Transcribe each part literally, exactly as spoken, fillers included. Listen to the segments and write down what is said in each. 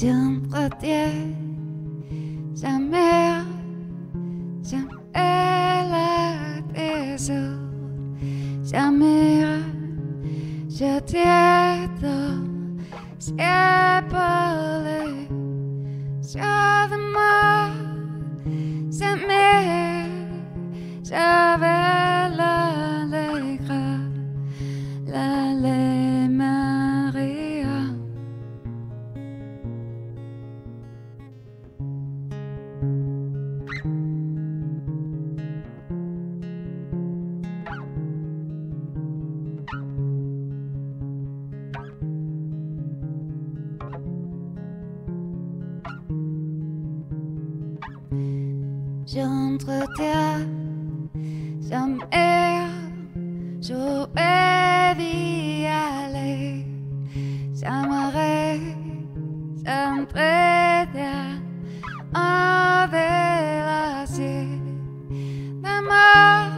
j'entretais jamais, jamais la désordre, jamais je t'ai donné, j'ai parlé, je demande, jamais j'avais l'allégre, l'allégre Maria. J'entretais jamais, j'aurais d'y aller, j'aimerais, j'aimerais bien en délasser, maman,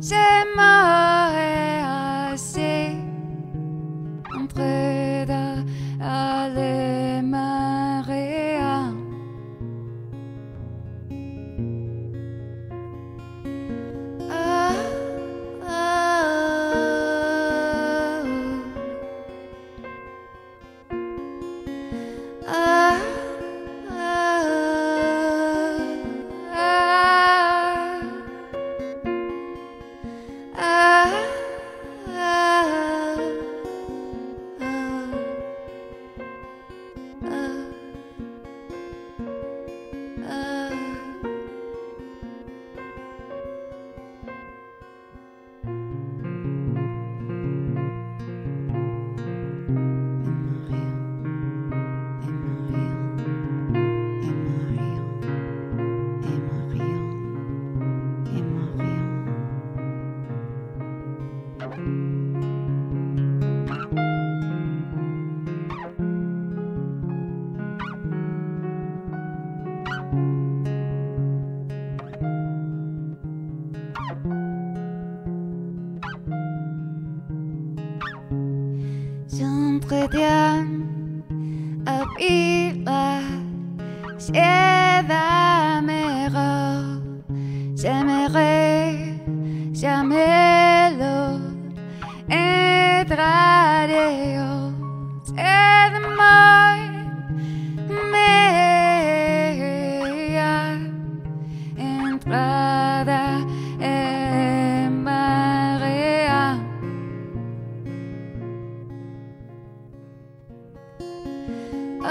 j'aimerais assez entrer dans les marées. J'entretais à vivre, j'aimerais, j'aimerais jamais l'autre être à Dieu, c'est de moi, mais entre dans les marées. Oh,